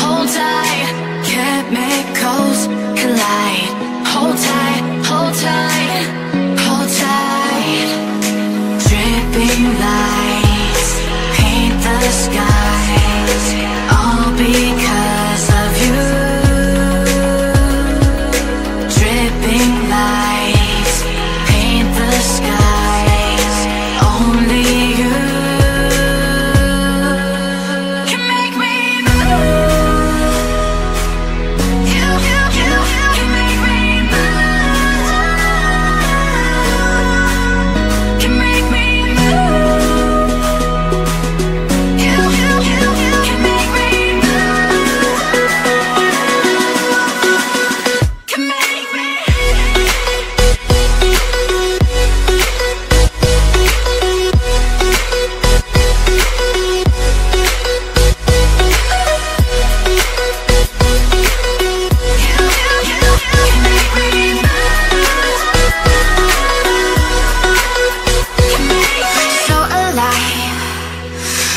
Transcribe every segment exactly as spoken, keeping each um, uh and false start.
hold tight, chemicals collide. Hold tight, hold tight, hold tight. Dripping lights paint the skies, all because of you. Dripping lights paint the skies, only you can make me move. You, you, you, you can make me move. Can make me move. You, you, you, you can make me move. Can make me move.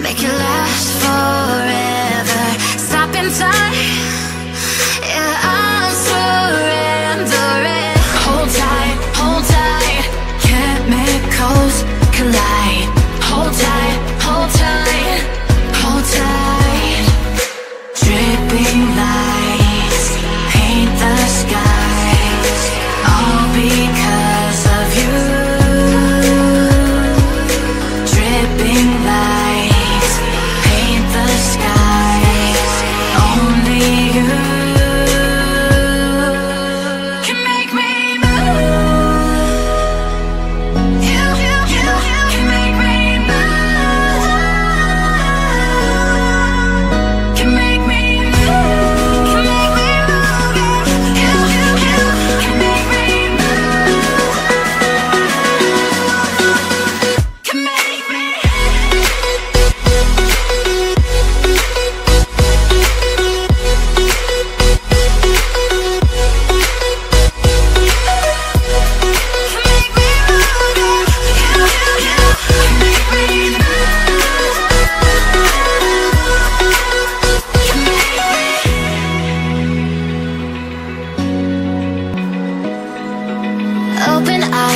Make it last forever. Stop in time. Yeah, I'm surrendering. Hold tight, hold tight. Chemicals collide. Hold tight, hold tight, hold tight. Dripping lights paint the skies, all because of you. Dripping lights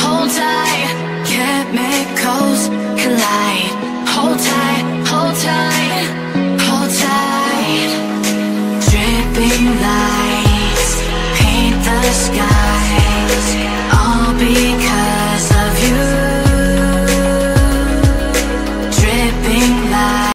hold tight, chemicals collide. Hold tight, hold tight, hold tight. Dripping lights paint the skies, all because